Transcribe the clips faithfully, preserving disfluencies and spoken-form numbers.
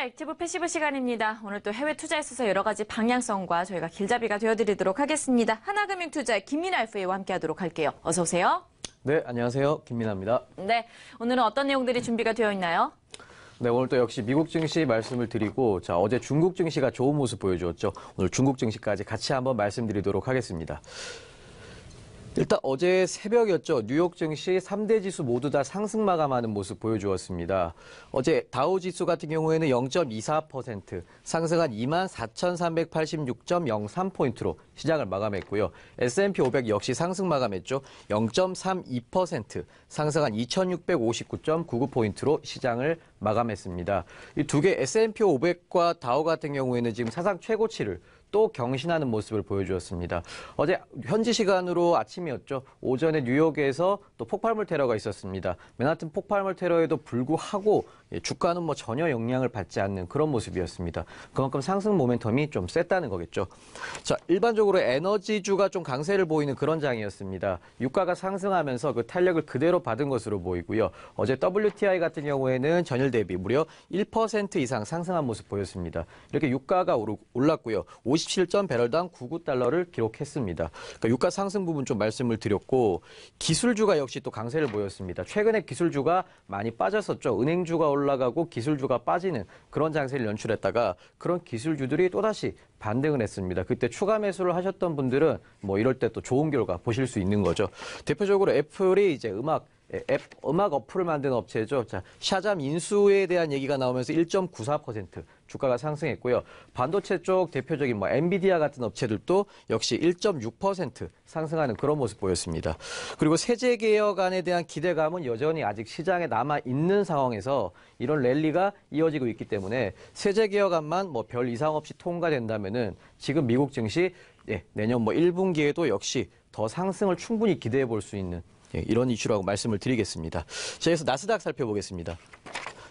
투자 액티브 패시브 시간입니다. 오늘 또 해외 투자에 있어서 여러 가지 방향성과 저희가 길잡이가 되어드리도록 하겠습니다. 하나금융투자의 김민아 에프에이와 함께하도록 할게요. 어서 오세요. 네, 안녕하세요. 김민아입니다. 네, 오늘은 어떤 내용들이 준비가 되어 있나요? 네, 오늘 또 역시 미국 증시 말씀을 드리고, 자, 어제 중국 증시가 좋은 모습 보여주었죠. 오늘 중국 증시까지 같이 한번 말씀드리도록 하겠습니다. 일단 어제 새벽이었죠. 뉴욕 증시 삼 대 지수 모두 다 상승 마감하는 모습 보여주었습니다. 어제 다우 지수 같은 경우에는 영 점 이사 퍼센트 상승한 이만 사천삼백팔십육 점 영삼 포인트로 시장을 마감했고요. 에스 앤 피 오백 역시 상승 마감했죠. 영 점 삼이 퍼센트 상승한 이천육백오십구 점 구구 포인트로 시장을 마감했습니다. 이 두 개 에스 앤 피 오백과 다우 같은 경우에는 지금 사상 최고치를 또 경신하는 모습을 보여주었습니다. 어제 현지 시간으로 아침이었죠. 오전에 뉴욕에서 또 폭발물 테러가 있었습니다. 맨하튼 폭발물 테러에도 불구하고 주가는 뭐 전혀 영향을 받지 않는 그런 모습이었습니다. 그만큼 상승 모멘텀이 좀 셌다는 거겠죠. 자, 일반적으로 에너지주가 좀 강세를 보이는 그런 장이었습니다. 유가가 상승하면서 그 탄력을 그대로 받은 것으로 보이고요. 어제 더블유 티 아이 같은 경우에는 전일 대비 무려 일 퍼센트 이상 상승한 모습 보였습니다. 이렇게 유가가 올랐고요. 오십칠 점 배럴당 구십구 달러를 기록했습니다. 그러니까 유가 상승 부분 좀 말씀을 드렸고, 기술주가 역시 또 강세를 보였습니다. 최근에 기술주가 많이 빠졌었죠. 은행주가 올라가고 기술주가 빠지는 그런 장세를 연출했다가 그런 기술주들이 또다시 반등을 했습니다. 그때 추가 매수를 하셨던 분들은 뭐 이럴 때 또 좋은 결과 보실 수 있는 거죠. 대표적으로 애플이 이제 음악 앱, 음악 어플을 만든 업체죠. 자, 샤잠 인수에 대한 얘기가 나오면서 일 점 구사 퍼센트 주가가 상승했고요. 반도체 쪽 대표적인 뭐 엔비디아 같은 업체들도 역시 일 점 육 퍼센트 상승하는 그런 모습 보였습니다. 그리고 세제 개혁안에 대한 기대감은 여전히 아직 시장에 남아 있는 상황에서 이런 랠리가 이어지고 있기 때문에 세제 개혁안만 뭐 별 이상 없이 통과된다면은 지금 미국 증시 예, 내년 뭐 일 분기에도 역시 더 상승을 충분히 기대해 볼 수 있는 예, 이런 이슈라고 말씀을 드리겠습니다. 자, 여기서 나스닥 살펴보겠습니다.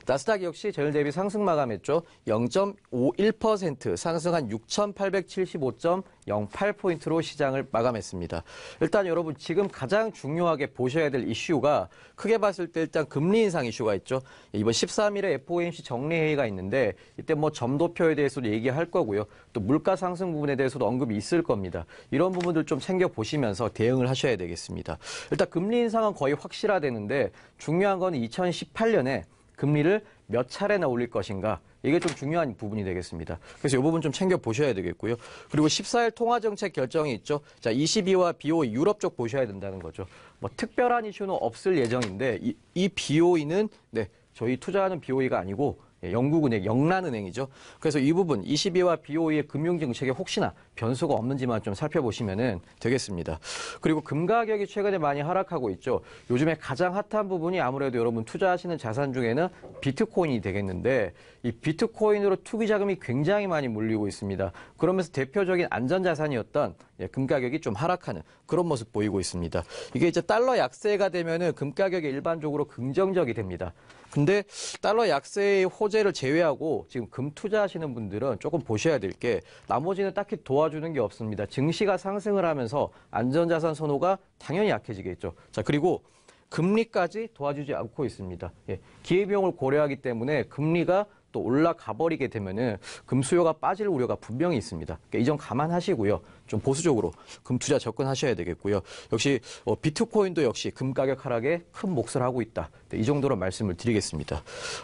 나스닥 역시 전일 대비 상승 마감했죠. 영 점 오일 퍼센트 상승한 육천팔백칠십오 점 영팔 포인트로 시장을 마감했습니다. 일단 여러분 지금 가장 중요하게 보셔야 될 이슈가 크게 봤을 때 일단 금리 인상 이슈가 있죠. 이번 십삼 일에 에프 오 엠 씨 정례회의가 있는데 이때 뭐 점도표에 대해서도 얘기할 거고요. 또 물가 상승 부분에 대해서도 언급이 있을 겁니다. 이런 부분들 좀 챙겨보시면서 대응을 하셔야 되겠습니다. 일단 금리 인상은 거의 확실화되는데 중요한 건 이천십팔 년에 금리를 몇 차례나 올릴 것인가. 이게 좀 중요한 부분이 되겠습니다. 그래서 이 부분 좀 챙겨보셔야 되겠고요. 그리고 십사 일 통화정책 결정이 있죠. 자, 이십이와 비 오 이 유럽 쪽 보셔야 된다는 거죠. 뭐 특별한 이슈는 없을 예정인데 이, 이 비 오 이는 네, 저희 투자하는 비 오 이가 아니고 예, 영국은행, 영란은행이죠. 그래서 이 부분 이십이와 비 오 이의 금융정책에 혹시나 변수가 없는지만 좀 살펴보시면 되겠습니다. 그리고 금 가격이 최근에 많이 하락하고 있죠. 요즘에 가장 핫한 부분이 아무래도 여러분 투자하시는 자산 중에는 비트코인이 되겠는데 이 비트코인으로 투기 자금이 굉장히 많이 몰리고 있습니다. 그러면서 대표적인 안전자산이었던 예, 금 가격이 좀 하락하는 그런 모습 보이고 있습니다. 이게 이제 달러 약세가 되면은 금 가격이 일반적으로 긍정적이 됩니다. 근데 달러 약세의 호재를 제외하고 지금 금 투자하시는 분들은 조금 보셔야 될 게 나머지는 딱히 도와주는 게 없습니다. 증시가 상승을 하면서 안전자산 선호가 당연히 약해지겠죠. 자, 그리고 금리까지 도와주지 않고 있습니다. 예, 기회비용을 고려하기 때문에 금리가 또 올라가 버리게 되면은 금 수요가 빠질 우려가 분명히 있습니다. 그러니까 이 점 감안하시고요. 좀 보수적으로 금 투자 접근하셔야 되겠고요. 역시 어, 비트코인도 역시 금 가격 하락에 큰 몫을 하고 있다. 네, 이 정도로 말씀을 드리겠습니다.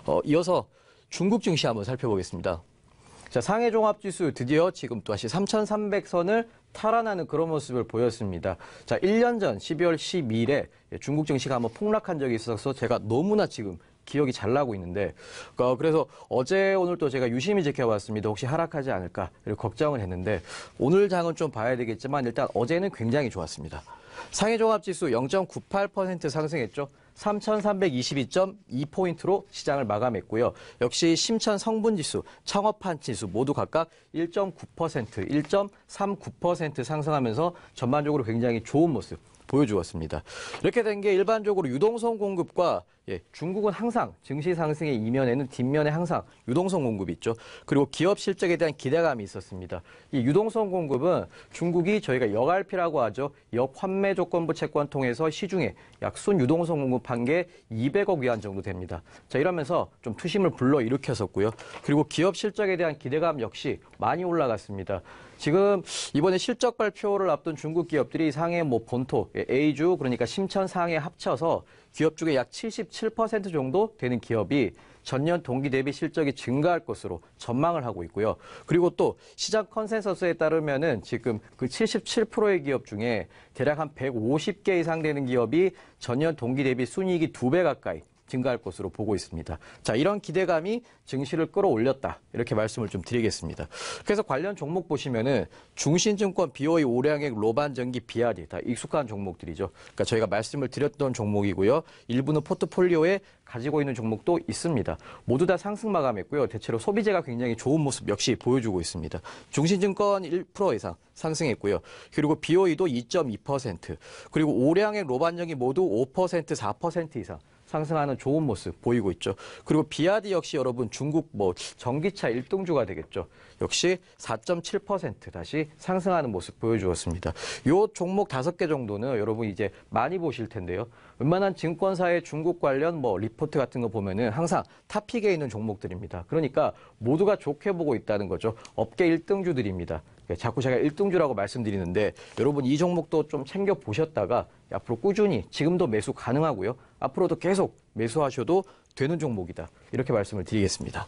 어, 이어서 중국 증시 한번 살펴보겠습니다. 자, 상해종합지수 드디어 지금 또다시 삼천삼백 선을 탈환하는 그런 모습을 보였습니다. 자, 일 년 전 십이월 십이일에 중국 증시가 한번 폭락한 적이 있어서 제가 너무나 지금 기억이 잘 나고 있는데 그래서 어제 오늘 또 제가 유심히 지켜봤습니다. 혹시 하락하지 않을까 걱정을 했는데 오늘 장은 좀 봐야 되겠지만 일단 어제는 굉장히 좋았습니다. 상해종합지수 영 점 구팔 퍼센트 상승했죠. 삼천삼백이십이 점 이 포인트로 시장을 마감했고요. 역시 심천 성분지수, 창업판지수 모두 각각 일 점 구 퍼센트, 일 점 삼구 퍼센트 상승하면서 전반적으로 굉장히 좋은 모습 보여주었습니다. 이렇게 된 게 일반적으로 유동성 공급과 예, 중국은 항상 증시 상승의 이면에는 뒷면에 항상 유동성 공급이 있죠. 그리고 기업 실적에 대한 기대감이 있었습니다. 이 유동성 공급은 중국이 저희가 역알피라고 하죠. 역환매 조건부 채권 통해서 시중에 약 순 유동성 공급한 게 이백억 위안 정도 됩니다. 자, 이러면서 좀 투심을 불러일으켰었고요. 그리고 기업 실적에 대한 기대감 역시 많이 올라갔습니다. 지금 이번에 실적 발표를 앞둔 중국 기업들이 상해 뭐 본토, A주 그러니까 심천 상해 합쳐서 기업 중에 약 칠십칠 퍼센트 정도 되는 기업이 전년 동기 대비 실적이 증가할 것으로 전망을 하고 있고요. 그리고 또 시장 컨센서스에 따르면은 지금 그 칠십칠 퍼센트의 기업 중에 대략 한 백오십 개 이상 되는 기업이 전년 동기 대비 순이익이 두 배 가까이 증가할 것으로 보고 있습니다. 자, 이런 기대감이 증시를 끌어올렸다. 이렇게 말씀을 좀 드리겠습니다. 그래서 관련 종목 보시면은 중신증권, 비오이, 오량액, 로반전기, 비와이디 다 익숙한 종목들이죠. 그러니까 저희가 말씀을 드렸던 종목이고요. 일부는 포트폴리오에 가지고 있는 종목도 있습니다. 모두 다 상승 마감했고요. 대체로 소비재가 굉장히 좋은 모습 역시 보여주고 있습니다. 중신증권 일 퍼센트 이상 상승했고요. 그리고 비오이도 이 점 이 퍼센트, 그리고 오량액, 로반전기 모두 오 퍼센트, 사 퍼센트 이상 상승하는 좋은 모습 보이고 있죠. 그리고 비와이디 역시 여러분 중국 뭐 전기차 일등주가 되겠죠. 역시 사 점 칠 퍼센트 다시 상승하는 모습 보여주었습니다. 요 종목 다섯 개 정도는 여러분 이제 많이 보실 텐데요. 웬만한 증권사의 중국 관련 뭐 리포트 같은 거 보면은 항상 탑픽에 있는 종목들입니다. 그러니까 모두가 좋게 보고 있다는 거죠. 업계 일등주들입니다. 자꾸 제가 일등주라고 말씀드리는데 여러분 이 종목도 좀 챙겨 보셨다가 앞으로 꾸준히 지금도 매수 가능하고요. 앞으로도 계속 매수하셔도 되는 종목이다. 이렇게 말씀을 드리겠습니다.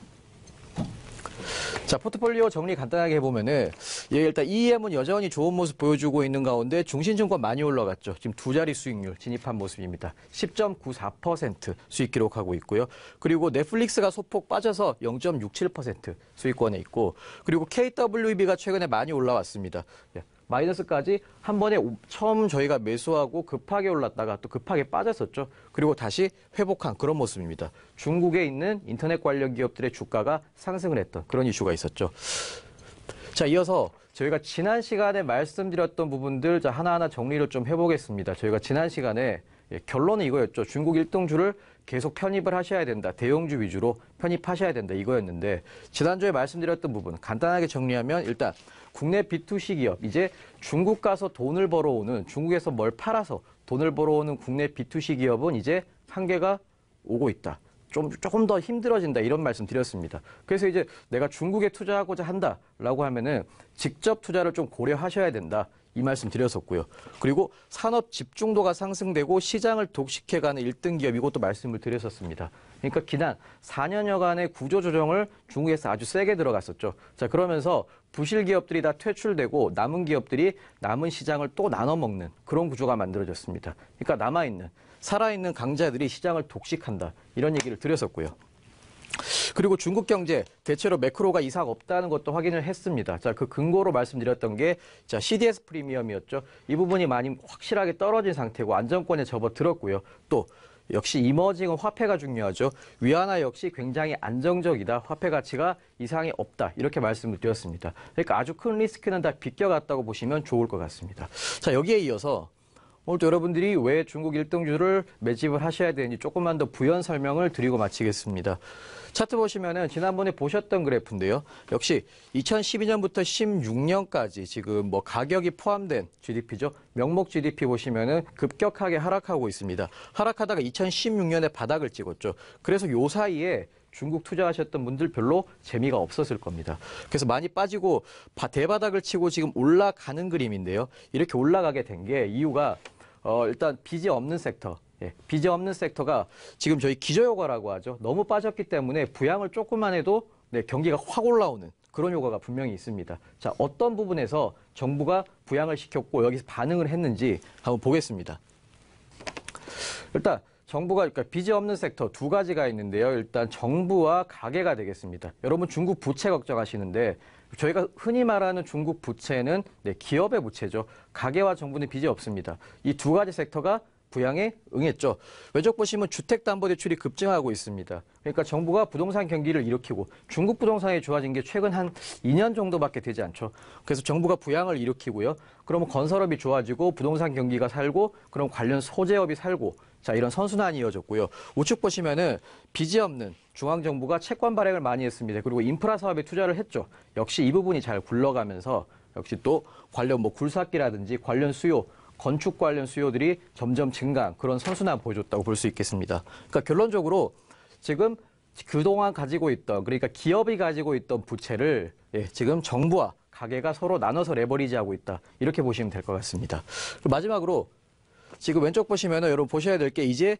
자, 포트폴리오 정리 간단하게 해보면은 예, 일단 이엠은 여전히 좋은 모습 보여주고 있는 가운데 중신증권 많이 올라갔죠. 지금 두 자리 수익률 진입한 모습입니다. 십 점 구사 퍼센트 수익 기록하고 있고요. 그리고 넷플릭스가 소폭 빠져서 영 점 육칠 퍼센트 수익권에 있고 그리고 케이더블유이비가 최근에 많이 올라왔습니다. 예. 마이너스까지 한 번에 처음 저희가 매수하고 급하게 올랐다가 또 급하게 빠졌었죠. 그리고 다시 회복한 그런 모습입니다. 중국에 있는 인터넷 관련 기업들의 주가가 상승을 했던 그런 이슈가 있었죠. 자, 이어서 저희가 지난 시간에 말씀드렸던 부분들 자, 하나하나 정리를 좀 해보겠습니다. 저희가 지난 시간에 예, 결론은 이거였죠. 중국 일등주를 계속 편입을 하셔야 된다. 대형주 위주로 편입하셔야 된다. 이거였는데 지난주에 말씀드렸던 부분 간단하게 정리하면 일단 국내 비투씨 기업, 이제 중국 가서 돈을 벌어오는, 중국에서 뭘 팔아서 돈을 벌어오는 국내 비투씨 기업은 이제 한계가 오고 있다. 좀, 조금 더 힘들어진다. 이런 말씀 드렸습니다. 그래서 이제 내가 중국에 투자하고자 한다라고 하면은 직접 투자를 좀 고려하셔야 된다. 이 말씀 드렸었고요. 그리고 산업 집중도가 상승되고 시장을 독식해가는 일등 기업, 이것도 말씀을 드렸었습니다. 그러니까 지난 사 년여간의 구조조정을 중국에서 아주 세게 들어갔었죠. 자, 그러면서 부실 기업들이 다 퇴출되고 남은 기업들이 남은 시장을 또 나눠먹는 그런 구조가 만들어졌습니다. 그러니까 남아있는, 살아있는 강자들이 시장을 독식한다. 이런 얘기를 드렸었고요. 그리고 중국 경제 대체로 매크로가 이상 없다는 것도 확인을 했습니다. 자, 그 근거로 말씀드렸던 게 자, 씨디에스 프리미엄이었죠. 이 부분이 많이 확실하게 떨어진 상태고 안정권에 접어들었고요. 또 역시 이머징은 화폐가 중요하죠. 위안화 역시 굉장히 안정적이다. 화폐 가치가 이상이 없다. 이렇게 말씀을 드렸습니다. 그러니까 아주 큰 리스크는 다 비껴갔다고 보시면 좋을 것 같습니다. 자, 여기에 이어서 오늘도 여러분들이 왜 중국 일등주를 매집을 하셔야 되는지 조금만 더 부연 설명을 드리고 마치겠습니다. 차트 보시면은 지난번에 보셨던 그래프인데요. 역시 이천십이 년부터 십육 년까지 지금 뭐 가격이 포함된 지디피죠. 명목 지디피 보시면은 급격하게 하락하고 있습니다. 하락하다가 이천십육 년에 바닥을 찍었죠. 그래서 요 사이에 중국 투자하셨던 분들 별로 재미가 없었을 겁니다. 그래서 많이 빠지고 대바닥을 치고 지금 올라가는 그림인데요. 이렇게 올라가게 된 게 이유가 어, 일단 빚이 없는 섹터, 예, 빚이 없는 섹터가 지금 저희 기저효과라고 하죠. 너무 빠졌기 때문에 부양을 조금만 해도 네, 경기가 확 올라오는 그런 효과가 분명히 있습니다. 자, 어떤 부분에서 정부가 부양을 시켰고 여기서 반응을 했는지 한번 보겠습니다. 일단 정부가 그러니까 빚이 없는 섹터 두 가지가 있는데요. 일단 정부와 가계가 되겠습니다. 여러분 중국 부채 걱정하시는데 저희가 흔히 말하는 중국 부채는 네, 기업의 부채죠. 가계와 정부는 빚이 없습니다. 이 두 가지 섹터가 부양에 응했죠. 외적 보시면 주택담보대출이 급증하고 있습니다. 그러니까 정부가 부동산 경기를 일으키고 중국 부동산이 좋아진 게 최근 한 이 년 정도밖에 되지 않죠. 그래서 정부가 부양을 일으키고요. 그러면 건설업이 좋아지고 부동산 경기가 살고 그럼 관련 소재업이 살고 자 이런 선순환이 이어졌고요. 우측 보시면은 빚이 없는 중앙정부가 채권 발행을 많이 했습니다. 그리고 인프라 사업에 투자를 했죠. 역시 이 부분이 잘 굴러가면서 역시 또 관련 뭐 굴삭기라든지 관련 수요 건축 관련 수요들이 점점 증가한 그런 선순환 보여줬다고 볼 수 있겠습니다. 그러니까 결론적으로 지금 그동안 가지고 있던 그러니까 기업이 가지고 있던 부채를 예, 지금 정부와 가계가 서로 나눠서 레버리지하고 있다. 이렇게 보시면 될 것 같습니다. 마지막으로 지금 왼쪽 보시면 여러분 보셔야 될 게 이제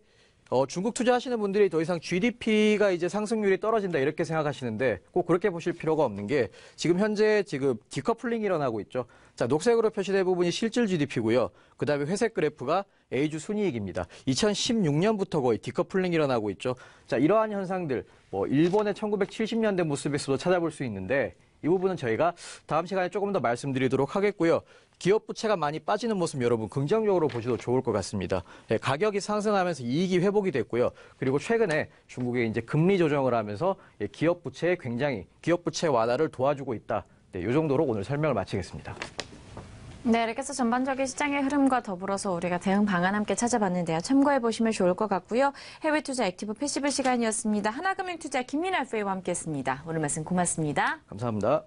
어, 중국 투자하시는 분들이 더 이상 지디피가 이제 상승률이 떨어진다 이렇게 생각하시는데 꼭 그렇게 보실 필요가 없는 게 지금 현재 지금 디커플링이 일어나고 있죠. 자, 녹색으로 표시된 부분이 실질 지디피고요. 그다음에 회색 그래프가 A주 순이익입니다. 이천십육 년부터 거의 디커플링이 일어나고 있죠. 자, 이러한 현상들 뭐 일본의 천구백칠십 년대 모습에서도 찾아볼 수 있는데 이 부분은 저희가 다음 시간에 조금 더 말씀드리도록 하겠고요. 기업 부채가 많이 빠지는 모습 여러분 긍정적으로 보셔도 좋을 것 같습니다. 예, 가격이 상승하면서 이익이 회복이 됐고요. 그리고 최근에 중국에 이제 금리 조정을 하면서 예, 기업 부채에 굉장히 기업 부채 완화를 도와주고 있다. 네, 이 정도로 오늘 설명을 마치겠습니다. 네, 이렇게 해서 전반적인 시장의 흐름과 더불어서 우리가 대응 방안 함께 찾아봤는데요. 참고해 보시면 좋을 것 같고요. 해외 투자 액티브 패시브 시간이었습니다. 하나금융투자 김민아 에프에이와 함께했습니다. 오늘 말씀 고맙습니다. 감사합니다.